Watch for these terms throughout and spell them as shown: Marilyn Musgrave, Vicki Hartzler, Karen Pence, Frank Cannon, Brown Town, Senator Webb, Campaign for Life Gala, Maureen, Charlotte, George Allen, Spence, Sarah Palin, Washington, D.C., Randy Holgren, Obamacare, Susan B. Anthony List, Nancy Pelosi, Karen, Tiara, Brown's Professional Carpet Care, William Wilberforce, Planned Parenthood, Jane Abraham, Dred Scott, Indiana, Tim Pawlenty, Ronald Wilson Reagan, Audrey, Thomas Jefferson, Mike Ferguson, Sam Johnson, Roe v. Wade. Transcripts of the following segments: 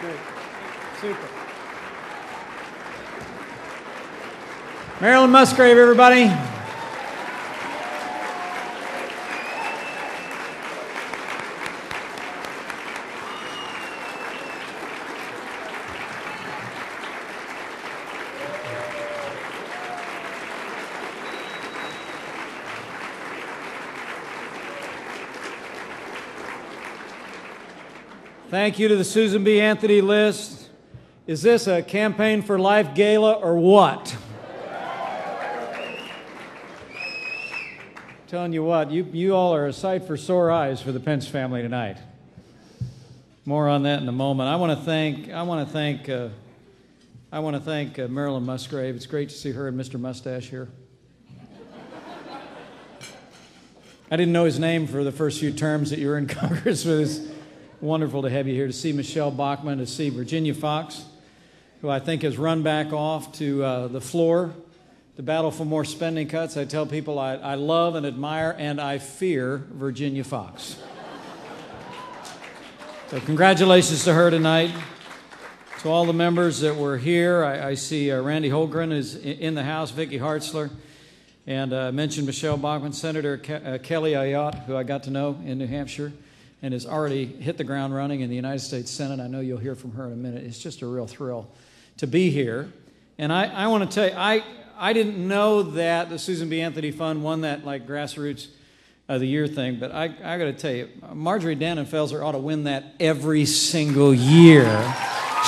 good. Super. Marilyn Musgrave, everybody. Thank you to the Susan B. Anthony List. Is this a Campaign for Life gala or what? I'm telling you what, you all are a sight for sore eyes for the Pence family tonight. More on that in a moment. I want to thank Marilyn Musgrave. It's great to see her and Mr. Mustache here. I didn't know his name for the first few terms that you were in Congress with us. Wonderful to have you here, to see Michelle Bachmann, to see Virginia Fox, who I think has run back off to the floor to battle for more spending cuts. I tell people I love and admire and I fear Virginia Fox. So congratulations to her tonight. To all the members that were here, I see Randy Holgren is in the house, Vicki Hartzler, and I mentioned Michelle Bachmann, Senator Kelly Ayotte, who I got to know in New Hampshire, and has already hit the ground running in the United States Senate. I know you'll hear from her in a minute. It's just a real thrill to be here. And I want to tell you, I didn't know that the Susan B. Anthony Fund won that like grassroots of the year thing, but I got to tell you, Marjorie Dannenfelser ought to win that every single year.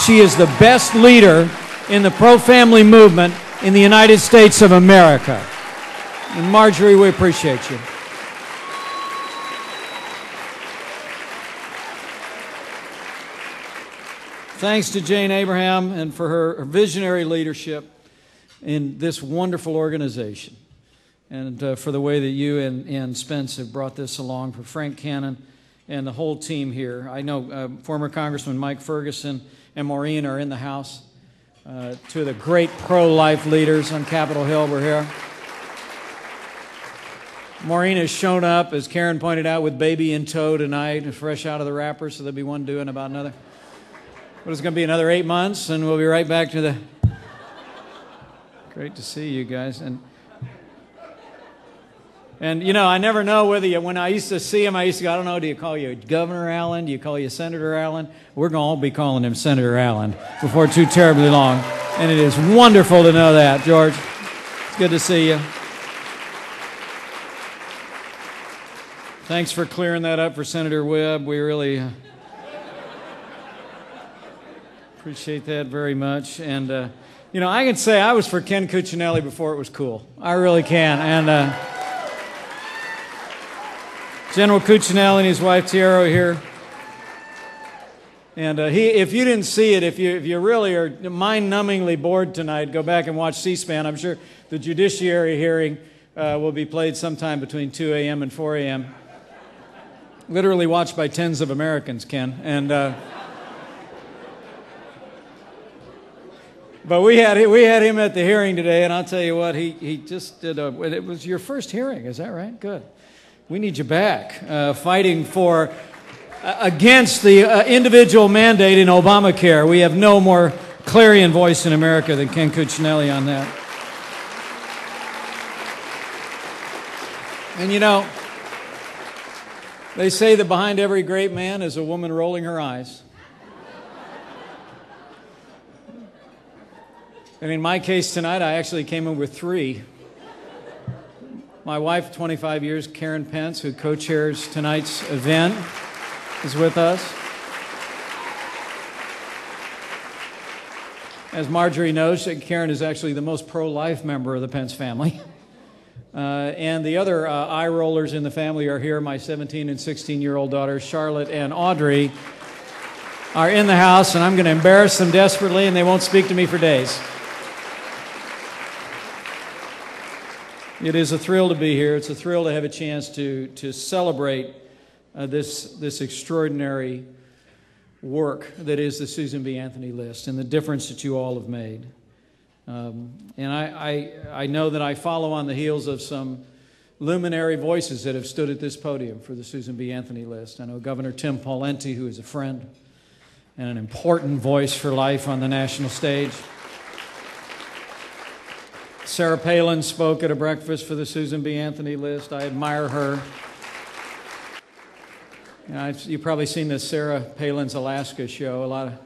She is the best leader in the pro-family movement in the United States of America. And Marjorie, we appreciate you. Thanks to Jane Abraham and for her visionary leadership in this wonderful organization, and for the way that you and Spence have brought this along, for Frank Cannon and the whole team here. I know former Congressman Mike Ferguson and Maureen are in the house, two of the great pro-life leaders on Capitol Hill were here. Maureen has shown up, as Karen pointed out, with baby in tow tonight, fresh out of the wrapper, so there'll be one doing about another. But it's going to be another 8 months, and we'll be right back to the... Great to see you guys. And you know, I never know whether you... When I used to see him, I used to go, I don't know, do you call you Governor Allen? Do you call you Senator Allen? We're going to all be calling him Senator Allen before too terribly long. And it is wonderful to know that, George. It's good to see you. Thanks for clearing that up for Senator Webb. We really... appreciate that very much. And, you know, I can say I was for Ken Cuccinelli before it was cool. I really can. And General Cuccinelli and his wife Tiara here. And if you didn't see it, if you really are mind-numbingly bored tonight, go back and watch C-SPAN. I'm sure the judiciary hearing will be played sometime between 2 a.m. and 4 a.m. Literally watched by tens of Americans, Ken. And... But we had him at the hearing today, and I'll tell you what, he just did a... It was your first hearing, is that right? Good. We need you back, fighting for... against the individual mandate in Obamacare. We have no more clarion voice in America than Ken Cuccinelli on that. And you know, they say that behind every great man is a woman rolling her eyes. And in my case tonight, I actually came in with three. My wife, 25 years, Karen Pence, who co-chairs tonight's event, is with us. As Marjorie knows, Karen is actually the most pro-life member of the Pence family. And the other eye rollers in the family are here. My 17- and 16-year-old daughters, Charlotte and Audrey, are in the house, and I'm going to embarrass them desperately, and they won't speak to me for days. It is a thrill to be here. It's a thrill to have a chance to celebrate this extraordinary work that is the Susan B. Anthony List and the difference that you all have made. And I know that I follow on the heels of some luminary voices that have stood at this podium for the Susan B. Anthony List. I know Governor Tim Pawlenty, who is a friend, and an important voice for life on the national stage. Sarah Palin spoke at a breakfast for the Susan B. Anthony List. I admire her. You know, you've probably seen this Sarah Palin's Alaska show.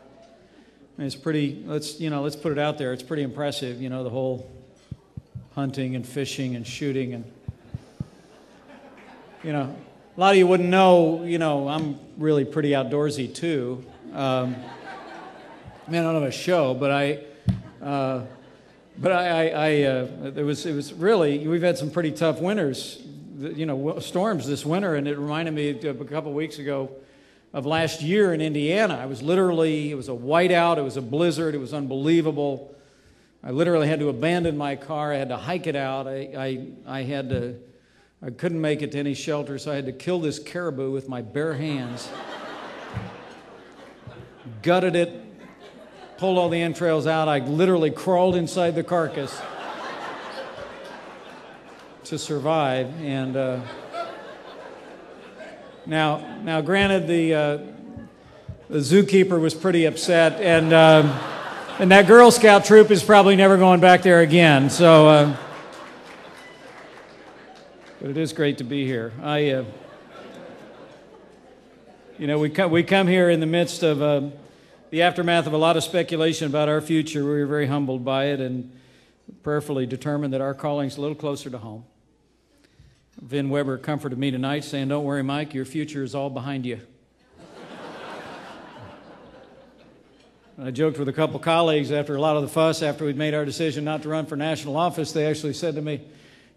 It's pretty. Let's put it out there. It's pretty impressive. You know, the whole hunting and fishing and shooting and. You know, a lot of you wouldn't know. You know, I'm really pretty outdoorsy too. I mean, I don't have a show, but it was really. We've had some pretty tough winters. You know, storms this winter, and it reminded me of a couple of weeks ago of last year in Indiana. It was a whiteout, it was a blizzard, it was unbelievable. I literally had to abandon my car, I had to hike it out, I couldn't make it to any shelter, so I had to kill this caribou with my bare hands. Gutted it, pulled all the entrails out, I literally crawled inside the carcass to survive. And now granted, the zookeeper was pretty upset, and that Girl Scout troop is probably never going back there again, so but it is great to be here. We come here in the midst of the aftermath of a lot of speculation about our future. We were very humbled by it and prayerfully determined that our calling's a little closer to home. Vin Weber comforted me tonight, saying, "Don't worry, Mike, your future is all behind you." I joked with a couple colleagues after a lot of the fuss, after we'd made our decision not to run for national office. They actually said to me,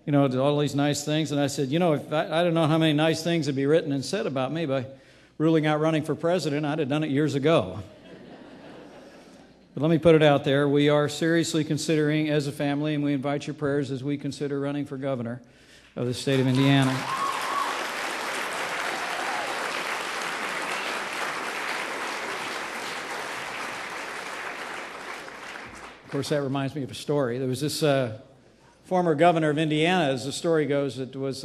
you know, all these nice things. And I said, you know, if I don't know how many nice things would be written and said about me by ruling out running for president. I'd have done it years ago. But let me put it out there. We are seriously considering as a family, and we invite your prayers as we consider running for governor of the state of Indiana. Of course, that reminds me of a story. There was this former governor of Indiana, as the story goes, that was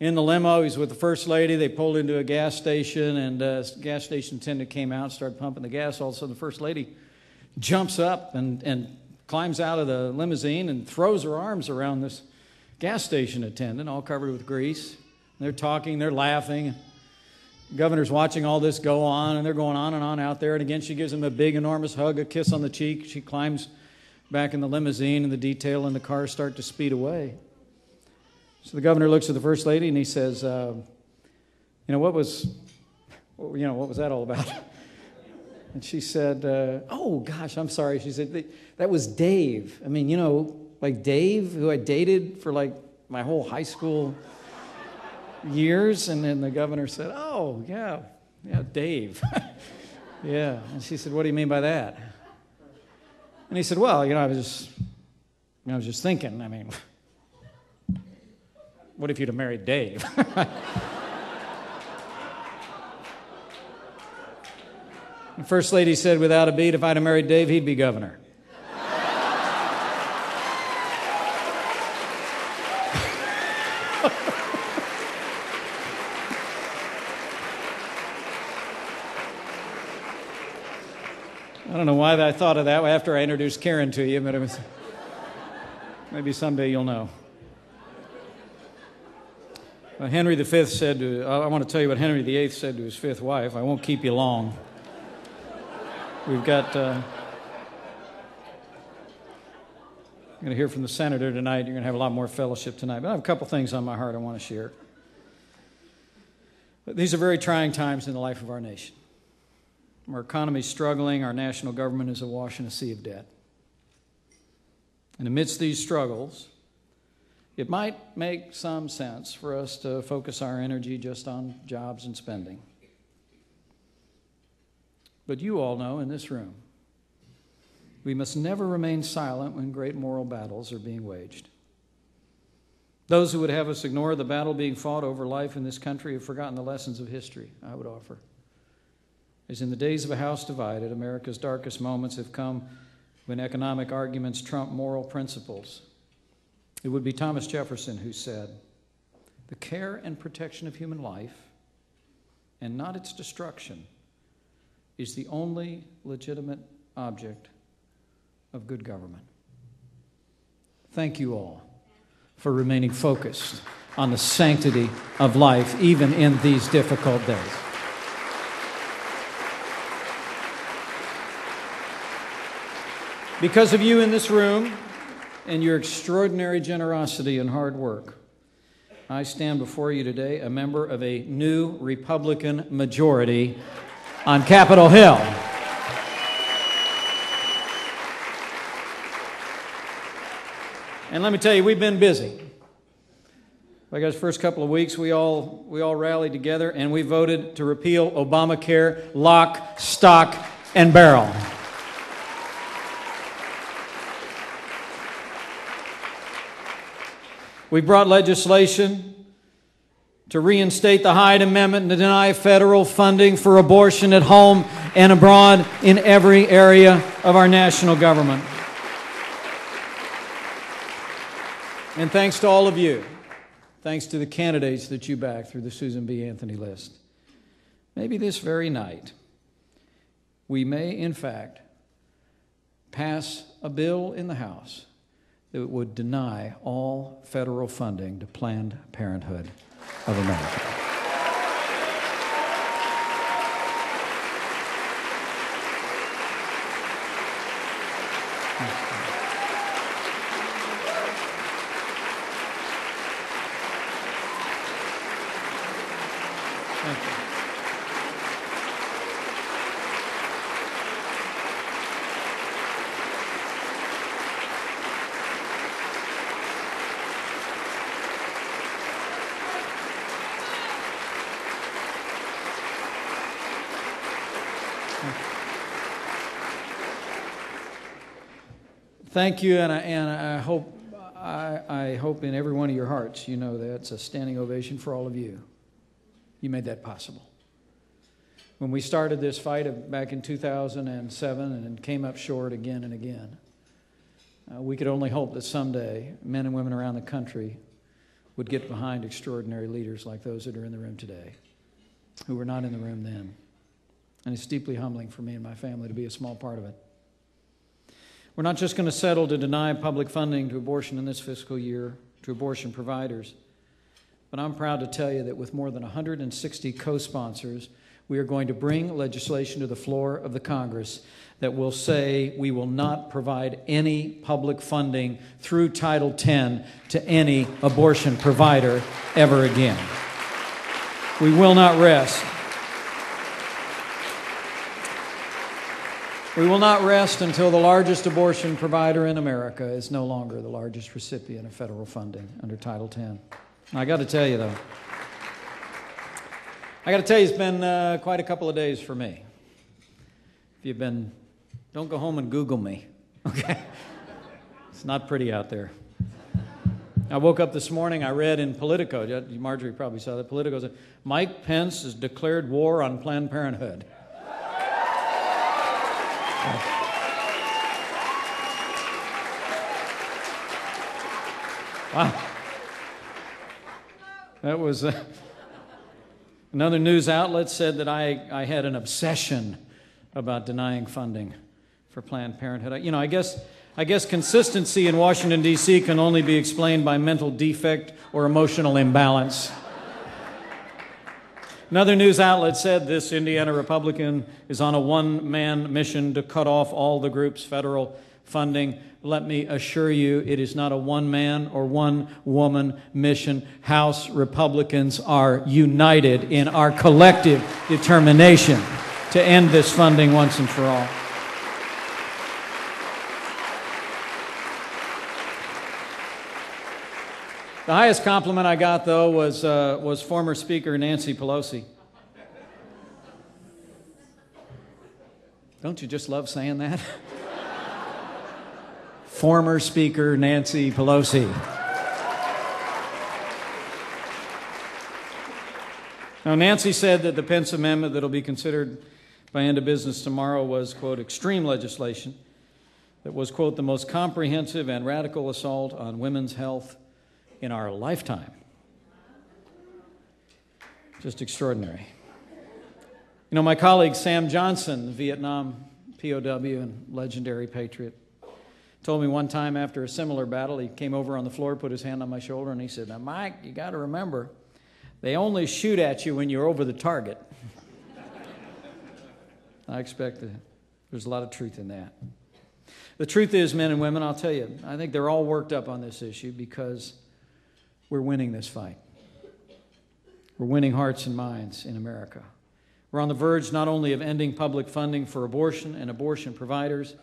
in the limo. He's with the first lady. They pulled into a gas station, and gas station attendant came out and started pumping the gas. All of a sudden, the first lady jumps up and climbs out of the limousine and throws her arms around this gas station attendant, all covered with grease. And they're talking, they're laughing. The governor's watching all this go on, and they're going on and on out there. And again, she gives him a big, enormous hug, a kiss on the cheek. She climbs back in the limousine, and the detail and the car start to speed away. So the governor looks at the first lady, and he says, you know, what was that all about? And she said, oh, gosh, I'm sorry. She said, that was Dave. I mean, you know, like Dave, who I dated for, like, my whole high school years. And then the governor said, oh, yeah, Dave. Yeah. And she said, what do you mean by that? And he said, well, you know, I was just thinking, I mean, what if you'd have married Dave? The first lady said, without a beat, if I'd have married Dave, he'd be governor. I don't know why I thought of that after I introduced Karen to you, but it was, maybe someday you'll know. Henry V said to, I want to tell you what Henry VIII said to his fifth wife. I won't keep you long. We've got, I'm going to hear from the senator tonight. You're going to have a lot more fellowship tonight. But I have a couple things on my heart I want to share. But these are very trying times in the life of our nation. Our economy is struggling. Our national government is awash in a sea of debt. And amidst these struggles, it might make some sense for us to focus our energy just on jobs and spending. But you all know in this room, we must never remain silent when great moral battles are being waged. Those who would have us ignore the battle being fought over life in this country have forgotten the lessons of history, I would offer. As in the days of a house divided, America's darkest moments have come when economic arguments trump moral principles. It would be Thomas Jefferson who said, "The care and protection of human life, and not its destruction, is the only legitimate object of good government. Thank you all for remaining focused on the sanctity of life, even in these difficult days. Because of you in this room and your extraordinary generosity and hard work, I stand before you today a member of a new Republican majority on Capitol Hill. And let me tell you, we've been busy. Like those first couple of weeks, we all rallied together and we voted to repeal Obamacare lock, stock, and barrel. We brought legislation to reinstate the Hyde Amendment and to deny federal funding for abortion at home and abroad in every area of our national government. And thanks to all of you, thanks to the candidates that you backed through the Susan B. Anthony List, maybe this very night, we may, in fact, pass a bill in the House that would deny all federal funding to Planned Parenthood of America. Thank you, and I hope in every one of your hearts you know that's a standing ovation for all of you. You made that possible. When we started this fight back in 2007 and came up short again and again, we could only hope that someday men and women around the country would get behind extraordinary leaders like those that are in the room today, who were not in the room then. And it's deeply humbling for me and my family to be a small part of it. We're not just going to settle to deny public funding to abortion in this fiscal year, to abortion providers, but I'm proud to tell you that with more than 160 co-sponsors, we are going to bring legislation to the floor of the Congress that will say we will not provide any public funding through Title X to any abortion provider ever again. We will not rest. We will not rest until the largest abortion provider in America is no longer the largest recipient of federal funding under Title X. And I got to tell you, though, it's been quite a couple of days for me. If you've been, don't go home and Google me, okay? It's not pretty out there. I woke up this morning, I read in Politico, Marjorie probably saw that, Politico said, Mike Pence has declared war on Planned Parenthood. Wow. That was another news outlet said that I had an obsession about denying funding for Planned Parenthood. You know, I guess consistency in Washington, D.C. can only be explained by mental defect or emotional imbalance. Another news outlet said this Indiana Republican is on a one-man mission to cut off all the group's federal funding. Let me assure you, it is not a one-man or one-woman mission. House Republicans are united in our collective determination to end this funding once and for all. The highest compliment I got, though, was former Speaker Nancy Pelosi. Don't you just love saying that? Former Speaker Nancy Pelosi. Now, Nancy said that the Pence Amendment that will be considered by end of business tomorrow was, quote, extreme legislation that was, quote, the most comprehensive and radical assault on women's health in our lifetime. Just extraordinary. You know, my colleague Sam Johnson, the Vietnam POW and legendary patriot, told me one time after a similar battle, he came over on the floor, put his hand on my shoulder, and he said, "Now, Mike, you got to remember, they only shoot at you when you're over the target." I expect that there's a lot of truth in that. The truth is, men and women, I'll tell you, I think they're all worked up on this issue because we're winning this fight. We're winning hearts and minds in America. We're on the verge not only of ending public funding for abortion and abortion providers,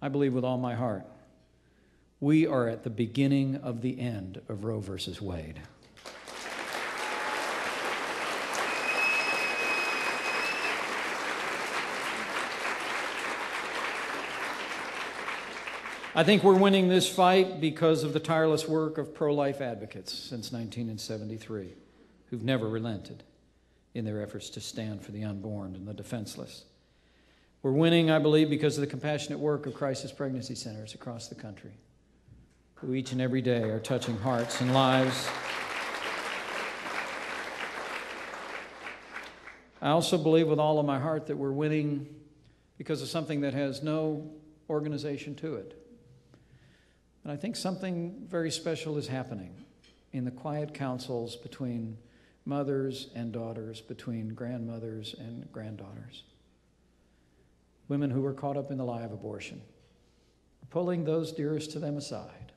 I believe with all my heart, we are at the beginning of the end of Roe versus Wade. I think we're winning this fight because of the tireless work of pro-life advocates since 1973, who've never relented in their efforts to stand for the unborn and the defenseless. We're winning, I believe, because of the compassionate work of crisis pregnancy centers across the country, who each and every day are touching hearts and lives. I also believe with all of my heart that we're winning because of something that has no organization to it. And I think something very special is happening in the quiet councils between mothers and daughters, between grandmothers and granddaughters. Women who were caught up in the lie of abortion, pulling those dearest to them aside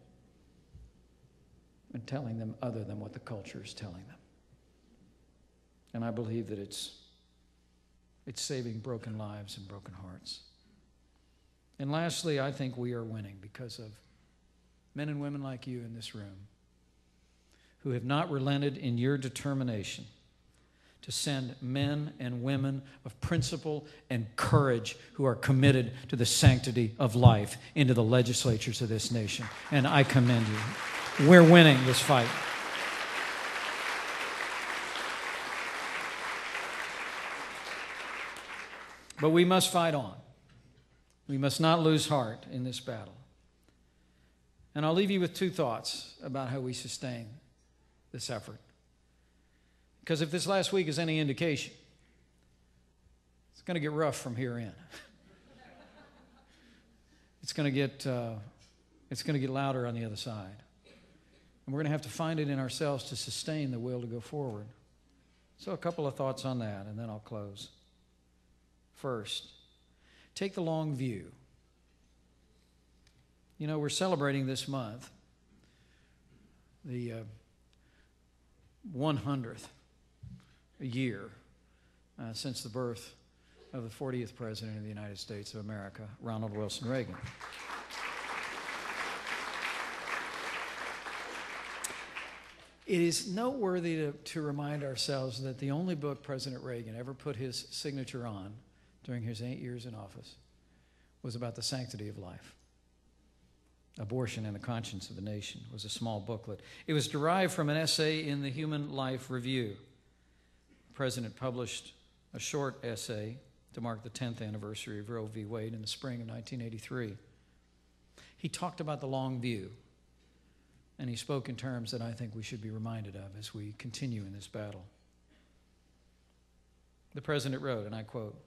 and telling them other than what the culture is telling them. And I believe that it's saving broken lives and broken hearts. And lastly, I think we are winning because of men and women like you in this room who have not relented in your determination to send men and women of principle and courage who are committed to the sanctity of life into the legislatures of this nation. And I commend you. We're winning this fight. But we must fight on. We must not lose heart in this battle. And I'll leave you with two thoughts about how we sustain this effort. Because if this last week is any indication, it's going to get rough from here in. It's going to get louder on the other side. And we're going to have to find it in ourselves to sustain the will to go forward. So a couple of thoughts on that, and then I'll close. First, take the long view. You know, we're celebrating this month the 100th year since the birth of the 40th President of the United States of America, Ronald Wilson Reagan. It is noteworthy to remind ourselves that the only book President Reagan ever put his signature on during his 8 years in office was about the sanctity of life. Abortion and the Conscience of the Nation was a small booklet. It was derived from an essay in the Human Life Review. The president published a short essay to mark the 10th anniversary of Roe v. Wade in the spring of 1983. He talked about the long view, and he spoke in terms that I think we should be reminded of as we continue in this battle. The president wrote, and I quote,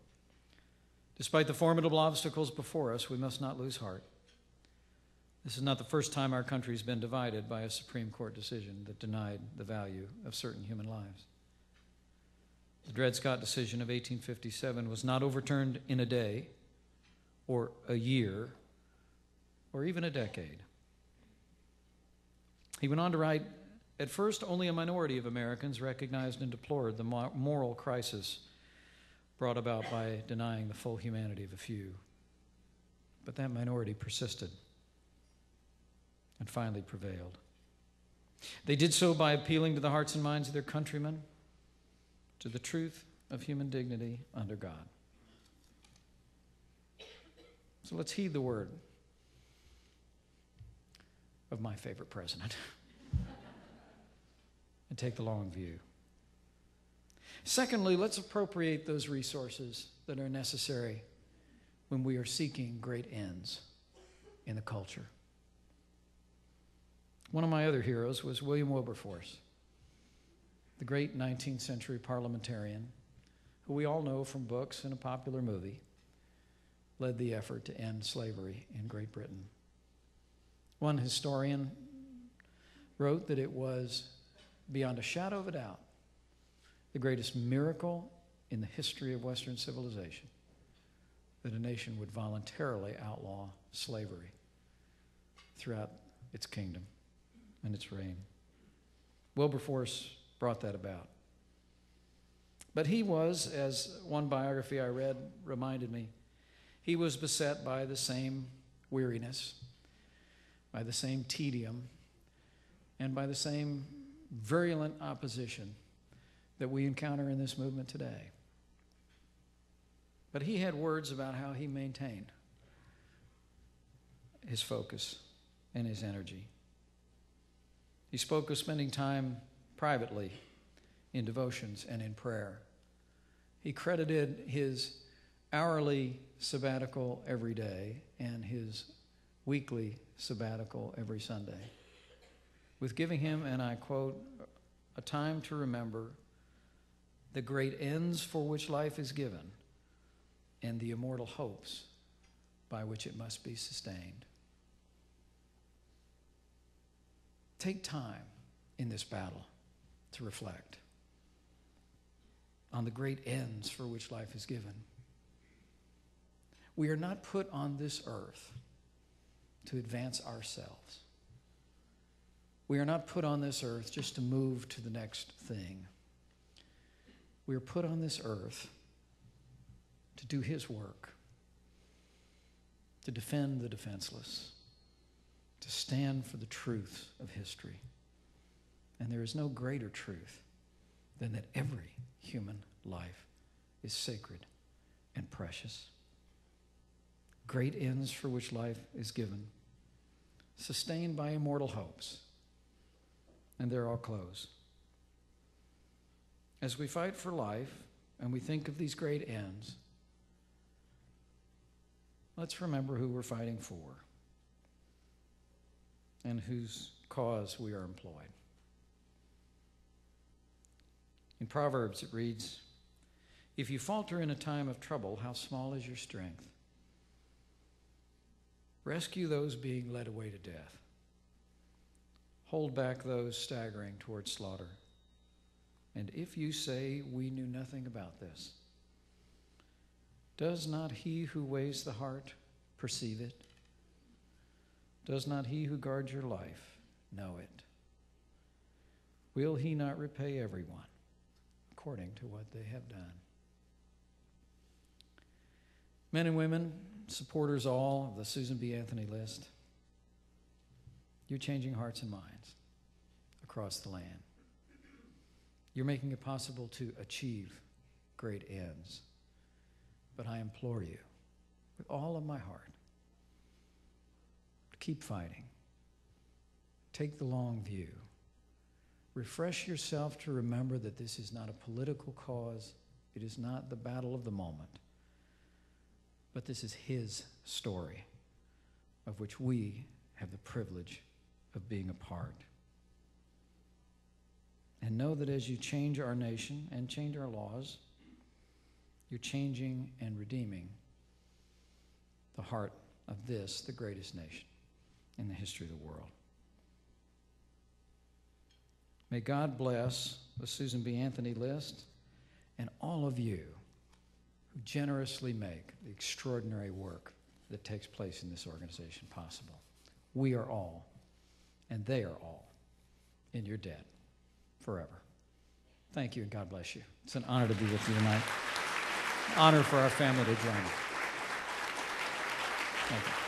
"Despite the formidable obstacles before us, we must not lose heart. This is not the first time our country has been divided by a Supreme Court decision that denied the value of certain human lives. The Dred Scott decision of 1857 was not overturned in a day, or a year, or even a decade." He went on to write, "At first, only a minority of Americans recognized and deplored the moral crisis brought about by denying the full humanity of a few. But that minority persisted and finally prevailed. They did so by appealing to the hearts and minds of their countrymen, to the truth of human dignity under God." So let's heed the word of my favorite president and take the long view. Secondly, let's appropriate those resources that are necessary when we are seeking great ends in the culture. One of my other heroes was William Wilberforce, the great 19th century parliamentarian who we all know from books and a popular movie, led the effort to end slavery in Great Britain. One historian wrote that it was, beyond a shadow of a doubt, the greatest miracle in the history of Western civilization that a nation would voluntarily outlaw slavery throughout its kingdom and its reign. Wilberforce brought that about. But he was, as one biography I read reminded me, he was beset by the same weariness, by the same tedium, and by the same virulent opposition that we encounter in this movement today. But he had words about how he maintained his focus and his energy. He spoke of spending time privately in devotions and in prayer. He credited his hourly sabbatical every day and his weekly sabbatical every Sunday with giving him, and I quote, a time to remember the great ends for which life is given and the immortal hopes by which it must be sustained. Take time in this battle to reflect on the great ends for which life is given. We are not put on this earth to advance ourselves. We are not put on this earth just to move to the next thing. We are put on this earth to do his work, to defend the defenseless, to stand for the truth of history. And there is no greater truth than that every human life is sacred and precious. Great ends for which life is given, sustained by immortal hopes. And there I'll close. As we fight for life and we think of these great ends, let's remember who we're fighting for and whose cause we are employed. In Proverbs it reads, "If you falter in a time of trouble, how small is your strength? Rescue those being led away to death. Hold back those staggering towards slaughter. And if you say, we knew nothing about this, does not he who weighs the heart perceive it? Does not he who guards your life know it? Will he not repay everyone according to what they have done?" Men and women, supporters all of the Susan B. Anthony List, you're changing hearts and minds across the land. You're making it possible to achieve great ends. But I implore you, with all of my heart, to keep fighting. Take the long view. Refresh yourself to remember that this is not a political cause. It is not the battle of the moment. But this is his story, of which we have the privilege of being a part. And know that as you change our nation and change our laws, you're changing and redeeming the heart of this, the greatest nation in the history of the world. May God bless the Susan B. Anthony List and all of you who generously make the extraordinary work that takes place in this organization possible. We are all, and they are all, in your debt forever. Thank you, and God bless you. It's an honor to be with you tonight. An honor for our family to join you. Thank you.